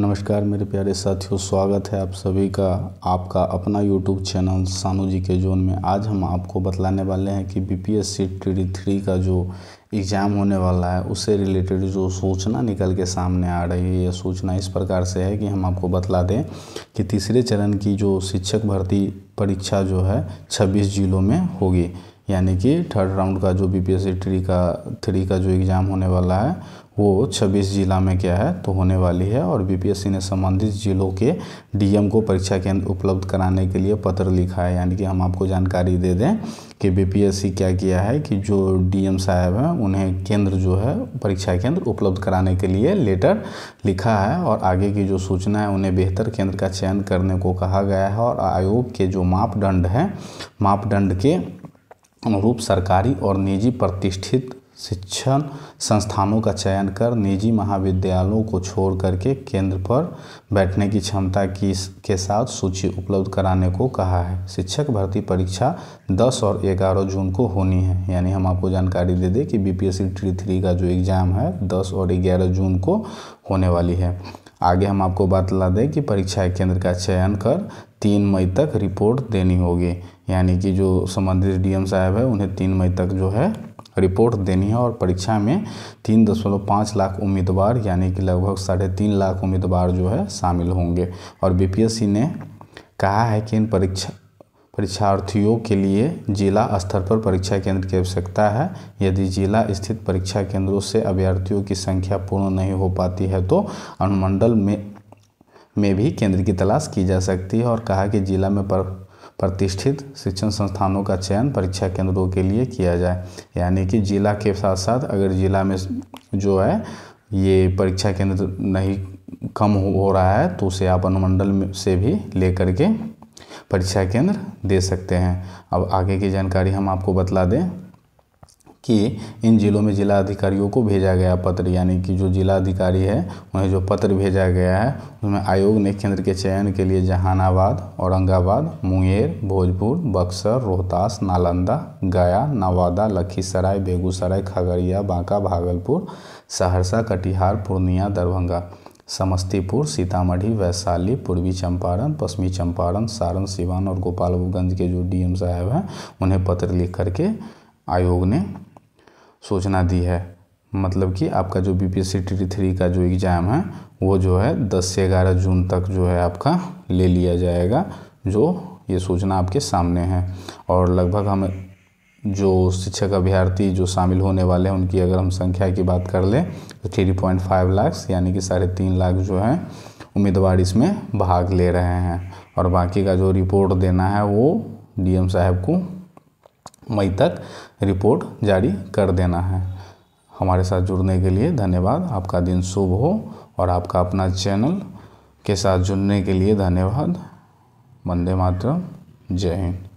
नमस्कार मेरे प्यारे साथियों, स्वागत है आप सभी का आपका अपना YouTube चैनल सानू जी के जोन में। आज हम आपको बतलाने वाले हैं कि BPSC TD3 का जो एग्ज़ाम होने वाला है उससे रिलेटेड जो सूचना निकल के सामने आ रही है। यह सूचना इस प्रकार से है कि हम आपको बतला दें कि तीसरे चरण की जो शिक्षक भर्ती परीक्षा जो है 26 जिलों में होगी, यानी कि थर्ड राउंड का जो BPSC TD3 का जो एग्ज़ाम होने वाला है वो 26 जिला में क्या है तो होने वाली है। और BPSC ने संबंधित जिलों के DM को परीक्षा केंद्र उपलब्ध कराने के लिए पत्र लिखा है। यानी कि हम आपको जानकारी दे दें कि BPSC क्या किया है कि जो DM साहब हैं उन्हें केंद्र जो है परीक्षा केंद्र उपलब्ध कराने के लिए लेटर लिखा है और आगे की जो सूचना है उन्हें बेहतर केंद्र का चयन करने को कहा गया है। और आयोग के जो मापदंड हैं, मापदंड के अनुरूप सरकारी और निजी प्रतिष्ठित शिक्षण संस्थानों का चयन कर निजी महाविद्यालयों को छोड़ करके केंद्र पर बैठने की क्षमता की के साथ सूची उपलब्ध कराने को कहा है। शिक्षक भर्ती परीक्षा 10 और 11 जून को होनी है। यानी हम आपको जानकारी दे दें कि BPSC TD3 का जो एग्ज़ाम है 10 और 11 जून को होने वाली है। आगे हम आपको बतला दें कि परीक्षा केंद्र का चयन कर 3 मई तक रिपोर्ट देनी होगी। यानी कि जो संबंधित DM साहब है उन्हें 3 मई तक जो है रिपोर्ट देनी है। और परीक्षा में 3.5 लाख उम्मीदवार यानी कि लगभग 3.5 लाख उम्मीदवार जो है शामिल होंगे। और BPSC ने कहा है कि इन परीक्षार्थियों के लिए जिला स्तर पर परीक्षा केंद्र की आवश्यकता है। यदि जिला स्थित परीक्षा केंद्रों से अभ्यर्थियों की संख्या पूर्ण नहीं हो पाती है तो अनुमंडल में भी केंद्र की तलाश की जा सकती है। और कहा कि जिला में प्रतिष्ठित शिक्षण संस्थानों का चयन परीक्षा केंद्रों के लिए किया जाए। यानी कि जिला के साथ साथ अगर जिला में जो है ये परीक्षा केंद्र नहीं कम हो रहा है तो उसे आप अनुमंडल में से भी लेकर के परीक्षा केंद्र दे सकते हैं। अब आगे की जानकारी हम आपको बतला दें कि इन जिलों में जिला अधिकारियों को भेजा गया पत्र, यानी कि जो जिला अधिकारी है उन्हें जो पत्र भेजा गया है उसमें आयोग ने केंद्र के चयन के लिए जहानाबाद, औरंगाबाद, मुंगेर, भोजपुर, बक्सर, रोहतास, नालंदा, गया, नवादा, लखीसराय, बेगूसराय, खगड़िया, बांका, भागलपुर, सहरसा, कटिहार, पूर्णिया, दरभंगा, समस्तीपुर, सीतामढ़ी, वैशाली, पूर्वी चंपारण, पश्चिमी चंपारण, सारण, सीवान और गोपालगंज के जो DM साहब हैं उन्हें पत्र लिख करके आयोग ने सूचना दी है। मतलब कि आपका जो BPSC TD3 का जो एग्ज़ाम है वो जो है 10 से 11 जून तक जो है आपका ले लिया जाएगा, जो ये सूचना आपके सामने है। और लगभग हम जो शिक्षक अभ्यर्थी जो शामिल होने वाले हैं उनकी अगर हम संख्या की बात कर लें तो 3.5 लाख यानी कि 3.5 लाख जो है उम्मीदवार इसमें भाग ले रहे हैं। और बाकी का जो रिपोर्ट देना है वो DM साहब को मई तक रिपोर्ट जारी कर देना है। हमारे साथ जुड़ने के लिए धन्यवाद। आपका दिन शुभ हो और आपका अपना चैनल के साथ जुड़ने के लिए धन्यवाद। वंदे मातरम, जय हिंद।